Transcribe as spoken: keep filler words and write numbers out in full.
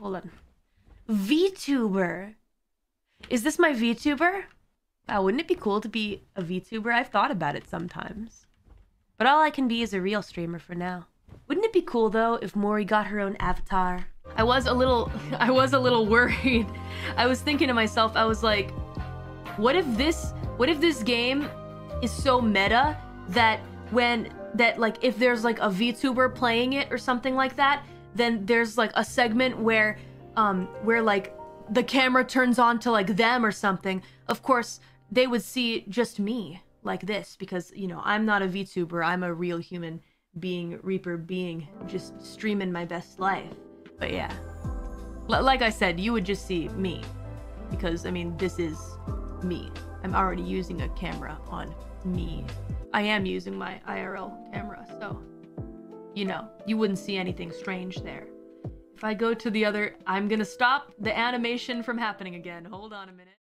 Hold on. VTuber. Is this my VTuber? Wow, wouldn't it be cool to be a VTuber? I've thought about it sometimes. But all I can be is a real streamer for now. Wouldn't it be cool though if Mori got her own avatar? I was a little I was a little worried. I was thinking to myself, I was like, what if this what if this game is so meta that when that like if there's like a VTuber playing it or something like that, then there's like a segment where um where like the camera turns on to like them or something. Of course, they would see just me like this because, you know, I'm not a VTuber, I'm a real human being, Reaper being, just streaming my best life. But yeah, L like I said, you would just see me because, I mean, this is me. I'm already using a camera on me. I am using my I R L camera, so, you know, you wouldn't see anything strange there. If I go to the other, I'm gonna stop the animation from happening again. Hold on a minute.